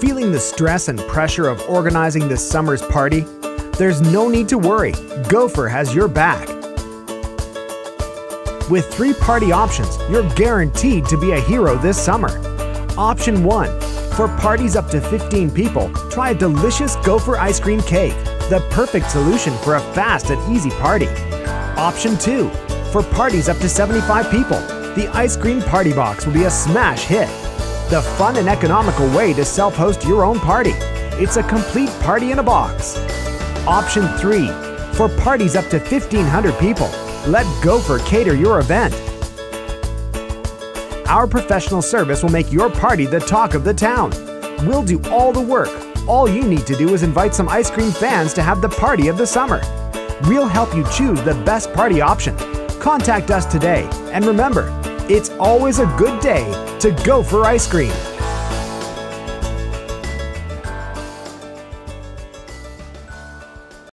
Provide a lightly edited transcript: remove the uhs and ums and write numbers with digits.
feeling the stress and pressure of organizing this summer's party? There's no need to worry. Gofer has your back. With 3 party options, you're guaranteed to be a hero this summer. Option 1. For parties up to 15 people, try a delicious Gofer ice cream cake, the perfect solution for a fast and easy party. Option 2. For parties up to 75 people, the ice cream party box will be a smash hit. The fun and economical way to self-host your own party. It's a complete party in a box. Option 3. For parties up to 1,500 people, let Gofer cater your event. Our professional service will make your party the talk of the town. We'll do all the work. All you need to do is invite some ice cream fans to have the party of the summer. We'll help you choose the best party option. Contact us today, and remember, it's always a good day to Gofer ice cream.